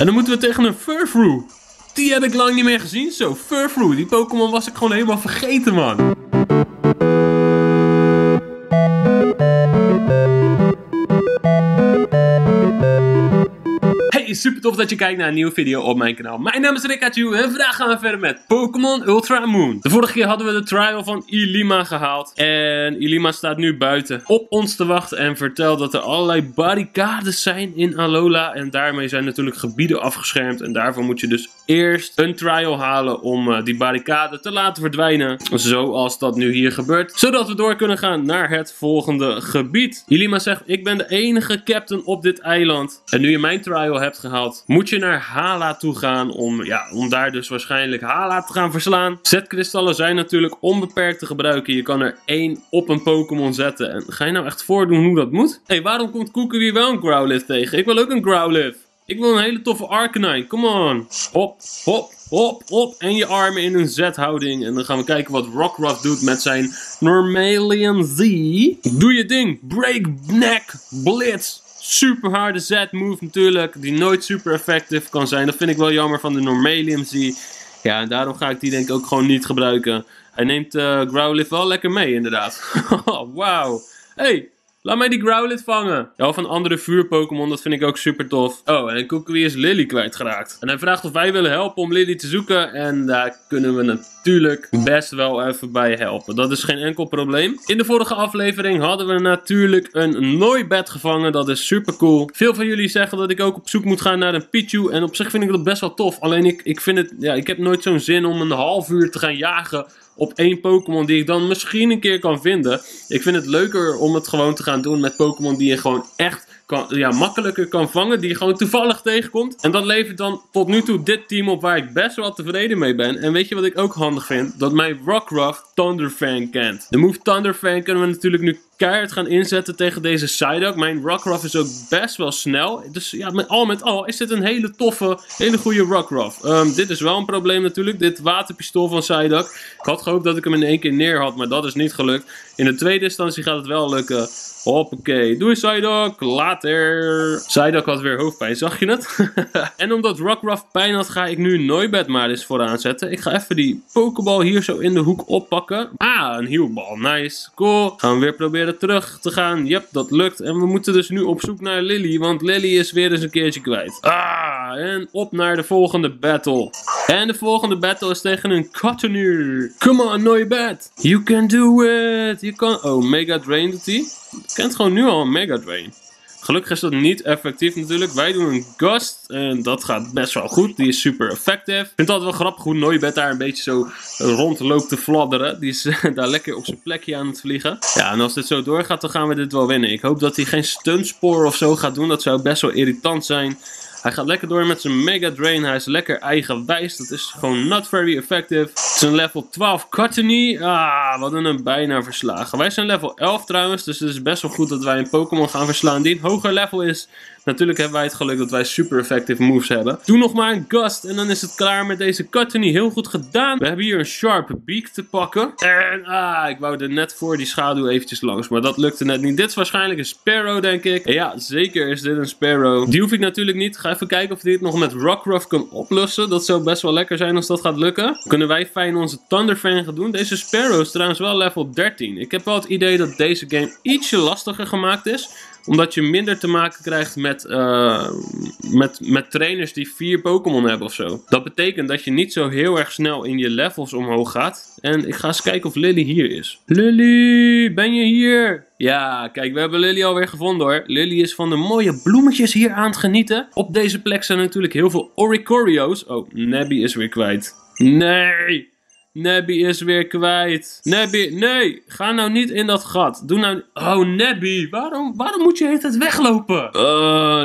En dan moeten we tegen een Furfrou. Die heb ik lang niet meer gezien zo. Furfrou, die Pokémon was ik gewoon helemaal vergeten, man. Super tof dat je kijkt naar een nieuwe video op mijn kanaal. Mijn naam is Rickachu en vandaag gaan we verder met Pokémon Ultra Moon. De vorige keer hadden we de trial van Ilima gehaald. En Ilima staat nu buiten op ons te wachten en vertelt dat er allerlei barricades zijn in Alola. En daarmee zijn natuurlijk gebieden afgeschermd. En daarvoor moet je dus eerst een trial halen om die barricade te laten verdwijnen. Zoals dat nu hier gebeurt. Zodat we door kunnen gaan naar het volgende gebied. Ilima zegt, ik ben de enige captain op dit eiland. En nu je mijn trial hebt gehaald, moet je naar Hala toe gaan om daar dus waarschijnlijk Hala te gaan verslaan. Zetkristallen zijn natuurlijk onbeperkt te gebruiken. Je kan er 1 op een Pokémon zetten. En ga je nou echt voordoen hoe dat moet? Hé, waarom komt Kukui wel een Growlithe tegen? Ik wil ook een Growlithe. Ik wil een hele toffe Arcanine. Come on. Hop, hop, hop, hop. En je armen in een Z-houding. En dan gaan we kijken wat Rockruff doet met zijn Normalian Z. Doe je ding. Break, neck, blitz. Super harde Z-move natuurlijk, die nooit super effectief kan zijn. Dat vind ik wel jammer van de Normalium Z. Ja, en daarom ga ik die denk ik ook gewoon niet gebruiken. Hij neemt Growlithe wel lekker mee inderdaad. Wauw. Hey, laat mij die Growlithe vangen. Ja, of een andere vuur-Pokémon, dat vind ik ook super tof. Oh, en Kukui is Lillie kwijtgeraakt. En hij vraagt of wij willen helpen om Lillie te zoeken. En daar kunnen we natuurlijk best wel even bij helpen. Dat is geen enkel probleem. In de vorige aflevering hadden we natuurlijk een Noibat gevangen. Dat is super cool. Veel van jullie zeggen dat ik ook op zoek moet gaan naar een Pichu. En op zich vind ik dat best wel tof. Alleen ik vind het, ja, ik heb nooit zo'n zin om een half uur te gaan jagen op 1 Pokémon die ik dan misschien een keer kan vinden. Ik vind het leuker om het gewoon te gaan doen met Pokémon die je gewoon echt makkelijker kan vangen. Die je gewoon toevallig tegenkomt. En dat levert dan tot nu toe dit team op waar ik best wel tevreden mee ben. En weet je wat ik ook handig vind? Dat mijn Rockruff Thunderfang kent. De move Thunderfang kunnen we natuurlijk nu keihard gaan inzetten tegen deze Psyduck. Mijn Rockruff is ook best wel snel. Dus ja, met al is dit een hele toffe, hele goede Rockruff. Dit is wel een probleem natuurlijk. Dit waterpistool van Psyduck. Ik had gehoopt dat ik hem in 1 keer neer had, maar dat is niet gelukt. In de tweede instantie gaat het wel lukken. Hoppakee. Doei Psyduck. Later. Psyduck had weer hoofdpijn. Zag je het? En omdat Rockruff pijn had, ga ik nu Noibat maar eens vooraan zetten. Ik ga even die Pokeball hier zo in de hoek oppakken. Ah, een hielbal. Nice. Cool. Gaan we weer proberen terug te gaan. Yep, dat lukt. En we moeten dus nu op zoek naar Lillie, want Lillie is weer eens een keertje kwijt. Ah, en op naar de volgende battle. En de volgende battle is tegen een Cottonee. Come on, Noibat. You can do it. You can... Oh, Mega Drain doet hij. Kent gewoon nu al een Mega Drain. Gelukkig is dat niet effectief natuurlijk. Wij doen een Gust. En dat gaat best wel goed. Die is super effectief. Ik vind het altijd wel grappig hoe Noibat daar een beetje zo rond loopt te fladderen. Die is daar lekker op zijn plekje aan het vliegen. Ja, en als dit zo doorgaat, dan gaan we dit wel winnen. Ik hoop dat hij geen stuntspoor of zo gaat doen. Dat zou best wel irritant zijn. Hij gaat lekker door met zijn Mega Drain. Hij is lekker eigenwijs. Dat is gewoon not very effective. Het is een level 12 Cottonee. Ah, wat een bijna verslagen. Wij zijn level 11 trouwens. Dus het is best wel goed dat wij een Pokémon gaan verslaan die een hoger level is. Natuurlijk hebben wij het geluk dat wij super effective moves hebben. Doe nog maar een Gust. En dan is het klaar met deze Cottonee. Heel goed gedaan. We hebben hier een Sharp Beak te pakken. En ik wou er net voor die schaduw eventjes langs. Maar dat lukte net niet. Dit is waarschijnlijk een Sparrow, denk ik. En ja, zeker is dit een Sparrow. Die hoef ik natuurlijk niet. Ga even kijken of dit nog met Rockruff kan oplossen. Dat zou best wel lekker zijn als dat gaat lukken. Kunnen wij fijn onze Thunderfang gaan doen. Deze Sparrow is trouwens wel level 13. Ik heb wel het idee dat deze game ietsje lastiger gemaakt is. Omdat je minder te maken krijgt met trainers die 4 Pokémon hebben ofzo. Dat betekent dat je niet zo heel erg snel in je levels omhoog gaat. En ik ga eens kijken of Lillie hier is. Lillie, ben je hier? Ja, kijk, we hebben Lillie alweer gevonden hoor. Lillie is van de mooie bloemetjes hier aan het genieten. Op deze plek zijn natuurlijk heel veel Oricorio's. Oh, Nebby is weer kwijt. Nee! Nebby is weer kwijt. Nebby, nee. Ga nou niet in dat gat. Doe nou... Oh, Nebby. Waarom moet je de hele tijd weglopen?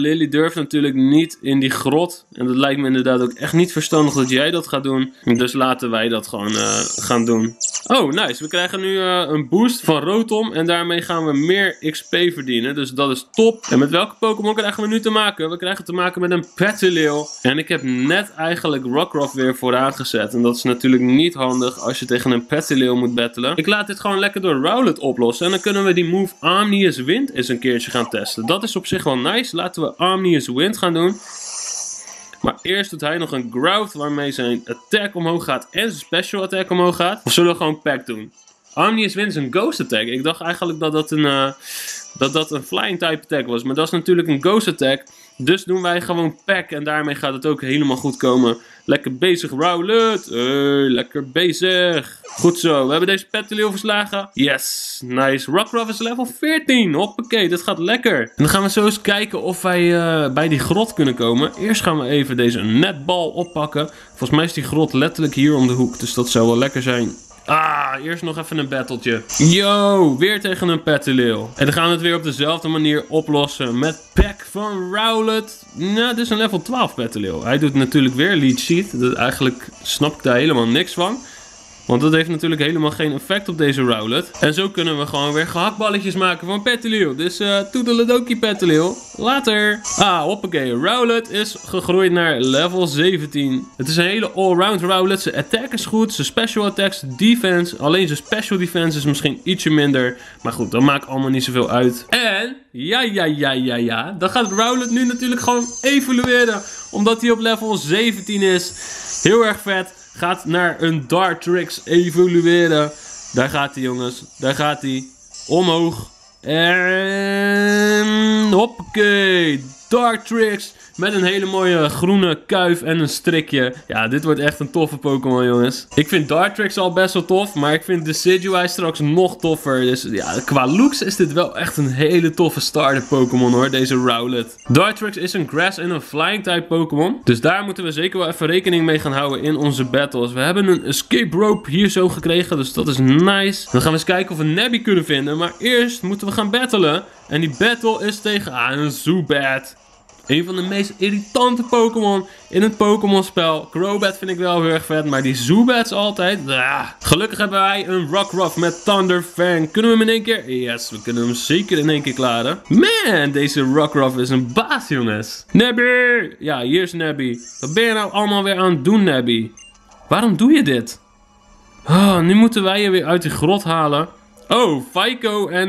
Lillie durft natuurlijk niet in die grot. En dat lijkt me inderdaad ook echt niet verstandig dat jij dat gaat doen. Dus laten wij dat gewoon gaan doen. Oh, nice. We krijgen nu een boost van Rotom. En daarmee gaan we meer XP verdienen. Dus dat is top. En met welke Pokémon krijgen we nu te maken? We krijgen te maken met een Petilil. En ik heb net eigenlijk Rockruff weer vooraan gezet. En dat is natuurlijk niet handig. Als je tegen een Petilil moet battelen. Ik laat dit gewoon lekker door Rowlet oplossen. En dan kunnen we die move Armius Wind eens een keertje gaan testen. Dat is op zich wel nice. Laten we Armius Wind gaan doen. Maar eerst doet hij nog een Growlithe waarmee zijn attack omhoog gaat en zijn special attack omhoog gaat. Of zullen we gewoon Peck doen? Armius Wind is een ghost attack. Ik dacht eigenlijk dat dat een flying type attack was. Maar dat is natuurlijk een ghost attack. Dus doen wij gewoon Peck en daarmee gaat het ook helemaal goed komen. Lekker bezig Rowlet. Lekker bezig. Goed zo, we hebben deze Petilil verslagen. Yes, nice. Rockruff is level 14. Hoppakee, dat gaat lekker. En dan gaan we zo eens kijken of wij bij die grot kunnen komen. Eerst gaan we even deze netbal oppakken. Volgens mij is die grot letterlijk hier om de hoek. Dus dat zou wel lekker zijn. Ah, eerst nog even een battletje. Yo, weer tegen een Petilil. En dan gaan we het weer op dezelfde manier oplossen met Peck van Rowlet. Nou, dit is een level 12 Petilil. Hij doet natuurlijk weer lead sheet. Dus eigenlijk snap ik daar helemaal niks van. Want dat heeft natuurlijk helemaal geen effect op deze Rowlet. En zo kunnen we gewoon weer gehaktballetjes maken van Petilil. Dus toedeledokie Petilil. Later. Ah, hoppakee. Rowlet is gegroeid naar level 17. Het is een hele allround Rowlet. Zijn attack is goed. Zijn special attacks, defense. Alleen zijn special defense is misschien ietsje minder. Maar goed, dat maakt allemaal niet zoveel uit. En... Ja. Dan gaat Rowlet nu natuurlijk gewoon evolueren. Omdat hij op level 17 is. Heel erg vet. Gaat naar een Dartrix evolueren. Daar gaat hij, jongens. Daar gaat hij. Omhoog. En... hoppakee. Dartrix. Met een hele mooie groene kuif en een strikje. Ja, dit wordt echt een toffe Pokémon, jongens. Ik vind Dartrix al best wel tof. Maar ik vind Decidueye straks nog toffer. Dus ja, qua looks is dit wel echt een hele toffe starter Pokémon, hoor. Deze Rowlet. Dartrix is een Grass en een Flying type Pokémon. Dus daar moeten we zeker wel even rekening mee gaan houden in onze battles. We hebben een Escape Rope hier zo gekregen. Dus dat is nice. Dan gaan we eens kijken of we Nebby kunnen vinden. Maar eerst moeten we gaan battlen. En die battle is tegen een Zubat. Een van de meest irritante Pokémon in het Pokémon-spel. Crobat vind ik wel heel erg vet, maar die Zubats altijd. Gelukkig hebben wij een Rockruff met Thunderfang. Kunnen we hem in één keer? Yes, we kunnen hem zeker in één keer klaren. Man, deze Rockruff is een baas, jongens. Nebby! Ja, hier is Nebby. Wat ben je nou allemaal weer aan het doen, Nebby? Waarom doe je dit? Oh, nu moeten wij je weer uit die grot halen. Oh, Feiko en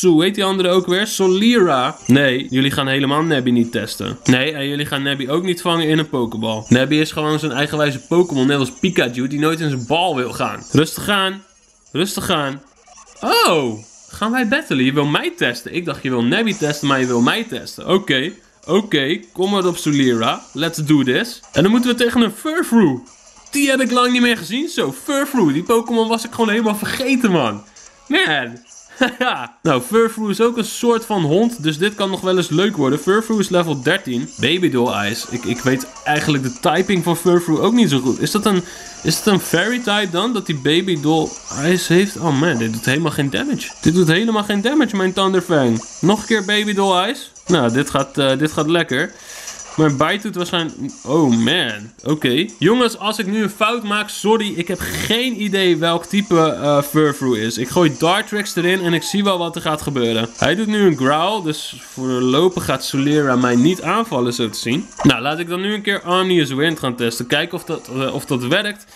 hoe heet die andere ook weer? Soliera. Nee, jullie gaan helemaal Nebby niet testen. Nee, en jullie gaan Nebby ook niet vangen in een Pokeball. Nebby is gewoon zijn eigenwijze Pokémon, net als Pikachu, die nooit in zijn bal wil gaan. Rustig aan. Rustig aan. Oh, gaan wij battelen? Je wil mij testen. Ik dacht je wil Nebby testen, maar je wil mij testen. Oké. Kom maar op Soliera. Let's do this. En dan moeten we tegen een Furfrou. Die heb ik lang niet meer gezien zo. Furfrou, die Pokémon was ik gewoon helemaal vergeten, man. Man! Nou, Furfrou is ook een soort van hond, dus dit kan nog wel eens leuk worden. Furfrou is level 13. Babydoll Eyes. Ik weet eigenlijk de typing van Furfrou ook niet zo goed. Is dat een fairy type dan? Dat die Babydoll Eyes heeft? Oh man, dit doet helemaal geen damage. Dit doet helemaal geen damage, mijn Thunderfang. Nog een keer Babydoll Eyes. Nou, dit gaat lekker. Maar Bite doet waarschijnlijk... oh man. Oké. Jongens, als ik nu een fout maak, sorry. Ik heb geen idee welk type Furfrou is. Ik gooi Dartrix erin en ik zie wel wat er gaat gebeuren. Hij doet nu een Growl. Dus voorlopig gaat Soliera mij niet aanvallen, zo te zien. Nou, laat ik dan nu een keer Armius Wind gaan testen. Kijken of dat werkt.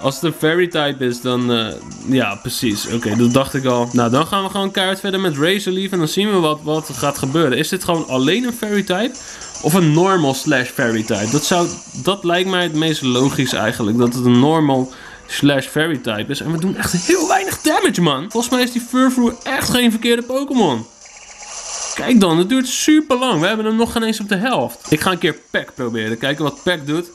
Als het een fairy type is, dan... ja, precies. Oké, dat dacht ik al. Nou, dan gaan we gewoon keihard verder met Razor Leaf. En dan zien we wat gaat gebeuren. Is dit gewoon alleen een fairy type? Of een normal slash fairy type? Dat lijkt mij het meest logisch eigenlijk. Dat het een normal slash fairy type is. En we doen echt heel weinig damage, man. Volgens mij is die Furfrou echt geen verkeerde Pokémon. Kijk dan, het duurt super lang. We hebben hem nog geen eens op de helft. Ik ga een keer Peck proberen. Kijken wat Peck doet.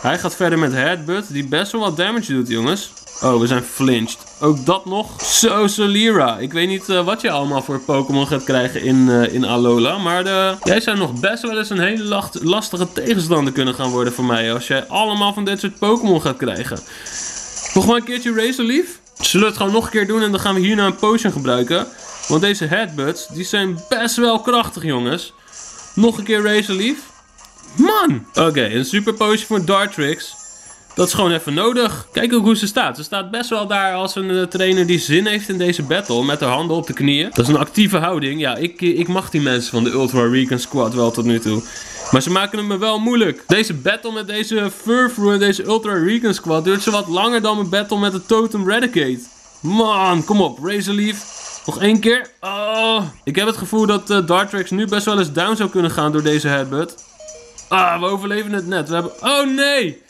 Hij gaat verder met Headbutt, die best wel wat damage doet, jongens. Oh, we zijn flinched. Ook dat nog. Zo, Soliera. Ik weet niet wat je allemaal voor Pokémon gaat krijgen in Alola. Maar jij zou nog best wel eens een hele lastige tegenstander kunnen gaan worden voor mij. Als jij allemaal van dit soort Pokémon gaat krijgen. Nog maar een keertje Razor Leaf. Zullen we het gewoon nog een keer doen en dan gaan we hierna een potion gebruiken. Want deze Headbutts, die zijn best wel krachtig, jongens. Nog een keer Razor Leaf. Man! Oké, een super potion voor Dartrix. Dat is gewoon even nodig. Kijk ook hoe ze staat. Ze staat best wel daar als een trainer die zin heeft in deze battle. Met haar handen op de knieën. Dat is een actieve houding. Ja, ik mag die mensen van de Ultra Recon Squad wel tot nu toe. Maar ze maken het me wel moeilijk. Deze battle met deze Furfrou en deze Ultra Recon Squad duurt ze wat langer dan mijn battle met de Totem Raticate. Man, kom op. Razor Leaf. Nog één keer. Oh. Ik heb het gevoel dat Dartrix nu best wel eens down zou kunnen gaan door deze headbutt. Ah, we overleven het net. We hebben... Oh nee!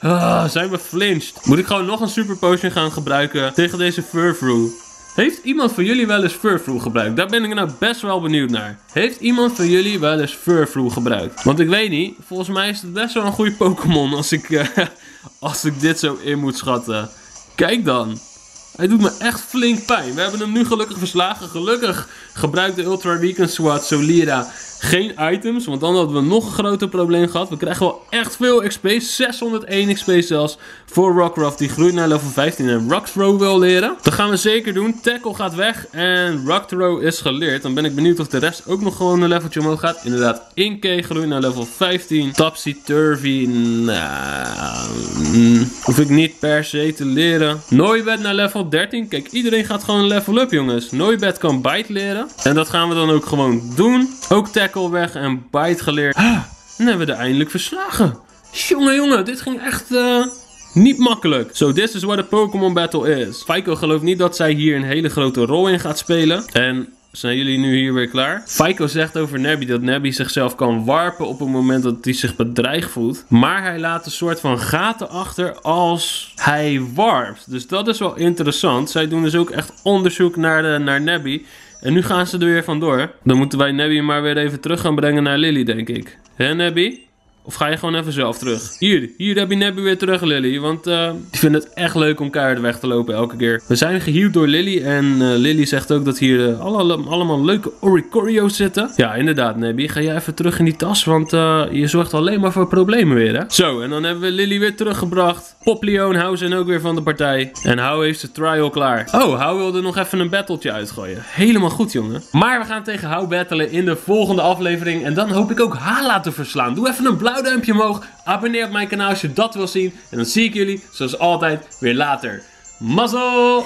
Ah, zijn we flinched. Moet ik gewoon nog een super potion gaan gebruiken tegen deze Furfrou? Heeft iemand van jullie wel eens Furfrou gebruikt? Daar ben ik nou best wel benieuwd naar. Heeft iemand van jullie wel eens Furfrou gebruikt? Want ik weet niet, volgens mij is het best wel een goede Pokémon als ik, als ik dit zo in moet schatten. Kijk dan. Hij doet me echt flink pijn. We hebben hem nu gelukkig verslagen. Gelukkig gebruikt de Ultra Recon Squad Soliera geen items. Want dan hadden we nog een groter probleem gehad. We krijgen wel echt veel XP. 601 XP zelfs voor Rockruff. Die groeit naar level 15 en Rockthrow wil leren. Dat gaan we zeker doen. Tackle gaat weg en Rockthrow is geleerd. Dan ben ik benieuwd of de rest ook nog gewoon een leveltje omhoog gaat. Inderdaad, Inkay groeit naar level 15. Topsy-Turvy. Hoef ik niet per se te leren. Noibat naar level 13. Kijk, iedereen gaat gewoon een level up, jongens. Noibat kan Bite leren. En dat gaan we dan ook gewoon doen. Ook Tackle weg en Bite geleerd. Ah, dan hebben we er eindelijk verslagen. Jongen, dit ging echt niet makkelijk. So this is what a Pokémon battle is. Feiko gelooft niet dat zij hier een hele grote rol in gaat spelen. En... zijn jullie nu hier weer klaar? Feiko zegt over Nebby dat Nebby zichzelf kan warpen op het moment dat hij zich bedreigd voelt. Maar hij laat een soort van gaten achter als hij warpt. Dus dat is wel interessant. Zij doen dus ook echt onderzoek naar Nebby. En nu gaan ze er weer vandoor. Dan moeten wij Nebby maar weer even terug gaan brengen naar Lillie, denk ik. Hè, Nebby? Of ga je gewoon even zelf terug? Hier heb je Nebby weer terug, Lillie. Want ik vind het echt leuk om keihard weg te lopen elke keer. We zijn geheeld door Lillie. En Lillie zegt ook dat hier allemaal leuke Oricorio's zitten. Ja, inderdaad, Nebby. Ga jij even terug in die tas. Want je zorgt alleen maar voor problemen weer, hè? Zo, en dan hebben we Lillie weer teruggebracht. Popleon, Hou zijn ook weer van de partij. En Hou heeft zijn trial klaar. Oh, Hou wilde nog even een battletje uitgooien. Helemaal goed, jongen. Maar we gaan tegen Hou battelen in de volgende aflevering. En dan hoop ik ook Hala te verslaan. Doe even een blauw duimpje omhoog, abonneer op mijn kanaal als je dat wil zien. En dan zie ik jullie, zoals altijd, weer later. Mazzel!